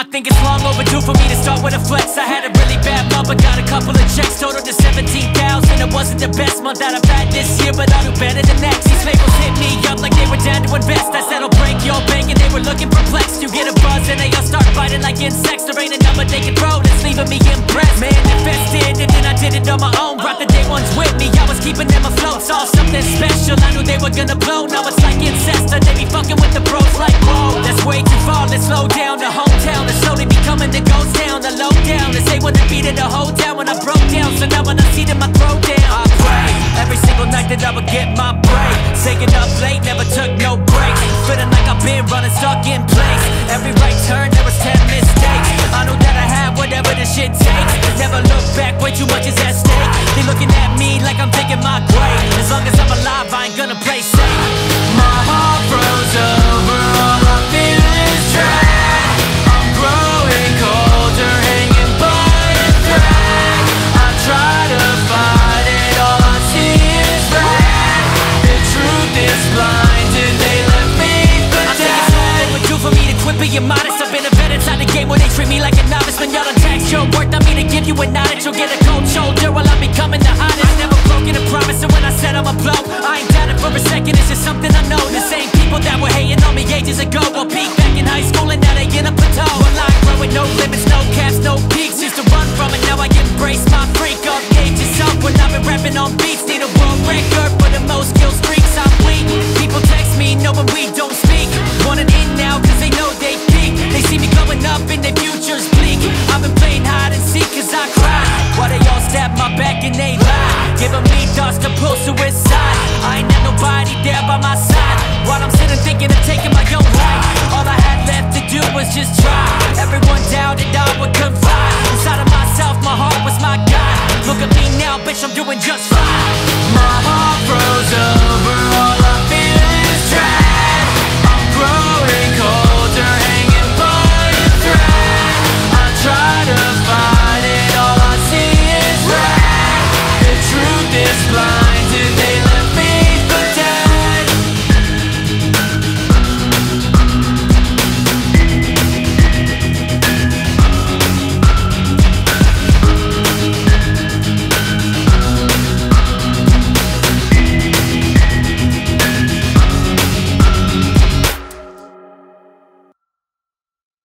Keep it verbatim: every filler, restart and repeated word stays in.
I think it's long overdue for me to start with a flex. I had a really bad month, but got a couple of checks. Total to seventeen thousand. It wasn't the best month that I've had this year, but I'll do better than next. These labels hit me up like they were down to invest. I said I'll break your bank and they were looking perplexed. You get a buzz and they all start fighting like insects. There ain't a number they can throw that's leaving me impressed. Man, invested and then I did it on my own. Brought the day ones with me, I was keeping them afloat. Saw something special, I knew they were gonna blow. Now it's like incest, and they be fucking with the bros like whoa. That's way too far, let's slow down to hometown. It's slowly becoming the ghost town, the lowdown. They say what I beat in the whole town when I broke down. So now when I see them I throw down. I pray every single night that I would get my break. Staying up late, never took no breaks. Feeling like I've been running stuck in place. Every right turn there was ten mistakes. I know that I have whatever this shit takes. Never look back, way too much is at stake. They looking at me like I'm taking my grave. As long as I'm alive I ain't gonna play safe. My heart froze over, all I feel is trash. Being modest, I've been a vet inside the game where they treat me like a novice. When y'all attack your worth, I'm here to give you a nod that you'll get a cold shoulder while I'm becoming the hottest. I never broken a promise, and when I said I'ma blow, I ain't doubted for a second, it's just something I know. The same people that were hating on me ages ago will peak back in high school, and now they in a plateau. A line growing, no limits, no caps, no peaks. Used to run from it, now I embrace my freak. Update yourself when I've been rapping on beats. Need a world record for the most skilled streaks. I'm weak, people text me knowing we don't speak. Want it in now, cause they know they peak. They see me going up and their future's bleak. I've been playing hide and seek cause I cry. Why they all stab my back and they lie, giving me thoughts to pull suicide. I ain't had nobody there by my side while I'm sitting thinking of taking my own life. All I had left to do was just try. Everyone doubted I would confide. Inside of myself, my heart was my guide. Look at me now, bitch, I'm doing just fine. My heart froze over, all I feel is trash.